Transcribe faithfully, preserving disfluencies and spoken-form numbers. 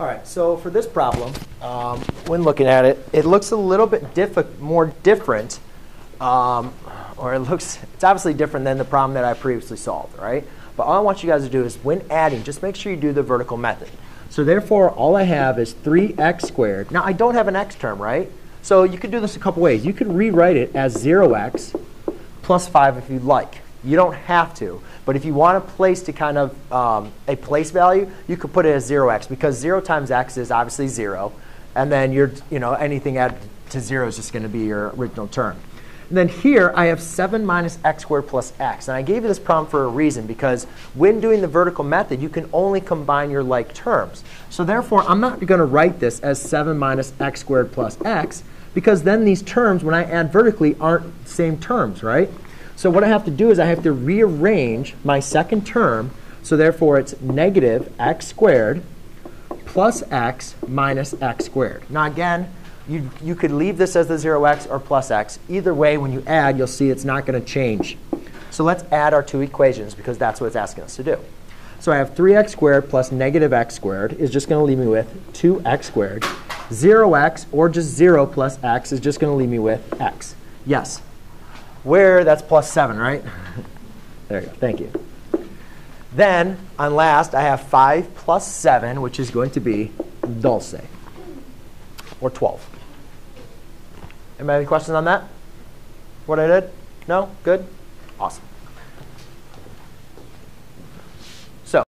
All right, so for this problem, um, when looking at it, it looks a little bit diff more different, um, or it looks, it's obviously different than the problem that I previously solved, right? But all I want you guys to do is when adding, just make sure you do the vertical method. So therefore, all I have is three x squared. Now, I don't have an x term, right? So you could do this a couple ways. You could rewrite it as zero x plus five if you'd like. You don't have to. But if you want a place to kind of um, a place value, you could put it as zero x, because zero times x is obviously zero. And then you're, you know, anything added to zero is just going to be your original term. And then here, I have seven minus x squared plus x. And I gave you this problem for a reason, because when doing the vertical method, you can only combine your like terms. So therefore, I'm not going to write this as seven minus x squared plus x, because then these terms, when I add vertically, aren't same terms, right? So what I have to do is I have to rearrange my second term. So therefore, it's negative x squared plus x minus x squared. Now again, you, you could leave this as the zero x or plus x. Either way, when you add, you'll see it's not going to change. So let's add our two equations, because that's what it's asking us to do. So I have three x squared plus negative x squared is just going to leave me with two x squared. zero x, or just zero plus x, is just going to leave me with x. Yes? Where that's plus seven, right? There you go. Thank you. Then, on last, I have five plus seven, which is going to be dulce, or twelve. Anybody have any questions on that? What I did? No? Good? Awesome.